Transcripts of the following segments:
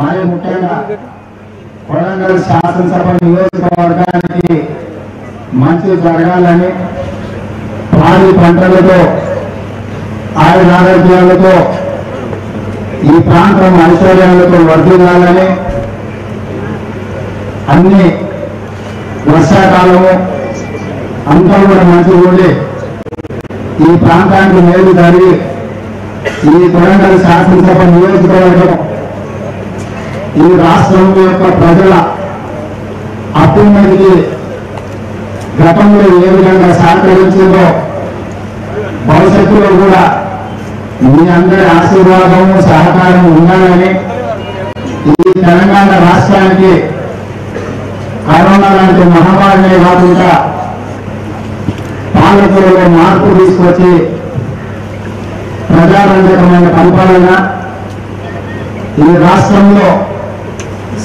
మరి ముఖ్యంగా వరంగల్ శాసనసభ నియోజకవర్గానికి మంచి జరగాలని భారీ పంటలతో ఆయుర ఆరోగ్యాలతో ఈ ప్రాంతం ఐశ్వర్యాలతో వర్ధిల్లాలని అన్ని వర్షాకాలము అంతా కూడా మంచి ఉండి ఈ ప్రాంతానికి మేలు జరిగి ఈ వరంగల్ శాసనసభ నియోజకవర్గం ఈ రాష్ట్రం యొక్క ప్రజల అభ్యున్నతికి గతంలో ఏ విధంగా సహకరించిందో భవిష్యత్తులో కూడా మీ అందరి ఆశీర్వాదము సహకారం ఉండాలని ఈ తెలంగాణ రాష్ట్రానికి కరోనా లాంటి మహమ్మారినే కాకుండా పాలకులలో మార్పు తీసుకొచ్చి ప్రజారంజకమైన పరిపాలన ఈ రాష్ట్రంలో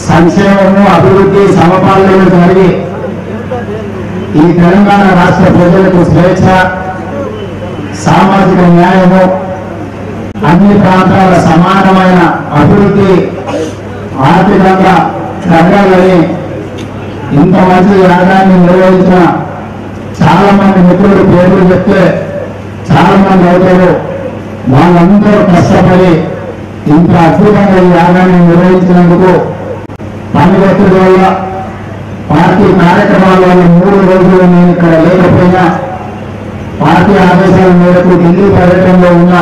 సంక్షేమము అభివృద్ధి సమపాలన జరిగి ఈ తెలంగాణ రాష్ట్ర ప్రజలకు స్వేచ్ఛ సామాజిక న్యాయము అన్ని ప్రాంతాల సమానమైన అభివృద్ధి ఆర్థికంగా జరగాలని ఇంత మంచి యాగాన్ని నిర్వహించిన చాలా మంది మిత్రులు పేర్లు చెప్తే చాలా మంది అవుతారు. వాళ్ళందరూ కష్టపడి ఇంత అద్భుతంగా ఈ యాగాన్ని నిర్వహించినందుకు పని ఒత్తిడి వల్ల పార్టీ కార్యక్రమాల వల్ల 3 రోజులు నేను ఇక్కడ లేకపోయినా పార్టీ ఆదేశాల మేరకు ఢిల్లీ పర్యటనలో ఉన్న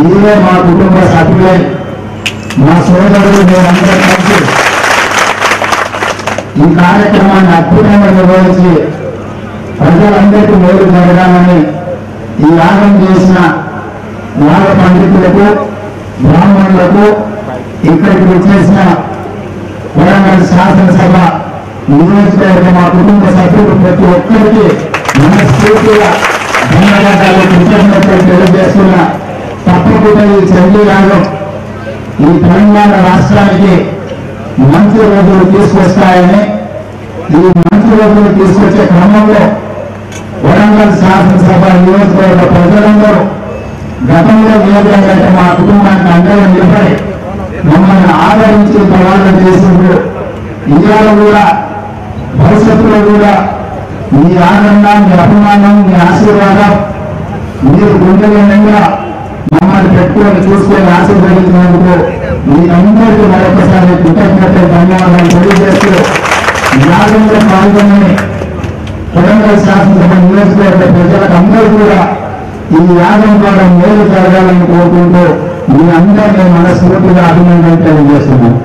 మీరే మా కుటుంబ సభ్యులై మా సోదరులు మేమందరం కలిసి ఈ కార్యక్రమాన్ని అద్భుతంగా నిర్వహించి ప్రజలందరికీ మేలు జరగాలని ఈ యాగం చేసిన నాగ పండితులకు బ్రాహ్మణులకు ఇక్కడికి వచ్చేసిన వరంగల్ శాసనసభ నియోజకవర్గ మా కుటుంబ సభ్యులు ప్రతి ఒక్కరికి మనస్ఫూర్తిగా ధన్యవాదాలు కృతజ్ఞతలు తెలియజేస్తున్నా. తప్పకుండా ఈ చండీ యాగం ఈ తెలంగాణ రాష్ట్రానికి మంచి రోజులు తీసుకొస్తాయని ఈ మంచి రోజులు తీసుకొచ్చే క్రమంలో వరంగల్ శాసనసభ నియోజకవర్గ ప్రజలందరూ గతంలో నియోజకవర్గ మా కుటుంబానికి అండగా నిలబడి మమ్మల్ని ఆదరించి ప్రవాదం చేసినప్పుడు ఇవాళ కూడా భవిష్యత్తులో కూడా మీ ఆనందం మీ అభిమానం మీ ఆశీర్వాదం మీరు గుండెలైనంగా మమ్మల్ని పెట్టుకొని చూసుకొని ఆశీర్వదించినందుకు మీరందరికీ మరొకసారి కృతజ్ఞతలు ధన్యవాదాలు తెలియజేస్తూ యాగంలో పాల్గొని వరంగల్ శాసనసభ నియోజకవర్గ ప్రజలకు అందరూ కూడా ఈ యాగం ద్వారా మేలు జరగాలని కోరుకుంటూ మీ అందరినీ మనస్ఫూర్తిగా అభినందనలు తెలియజేస్తున్నాను.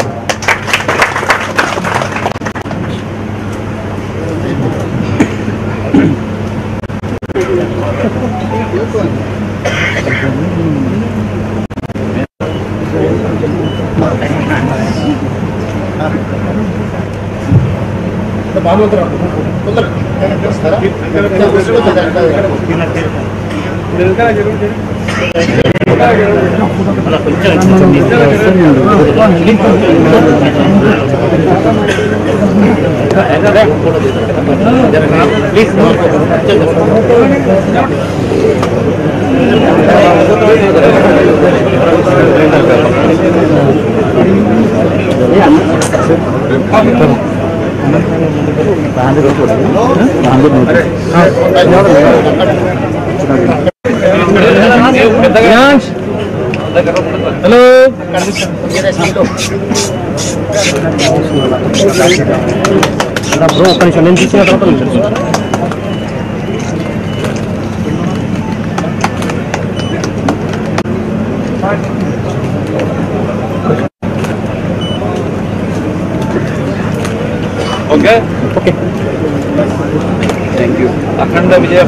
Okay. Thank you. Akhanda Vijaya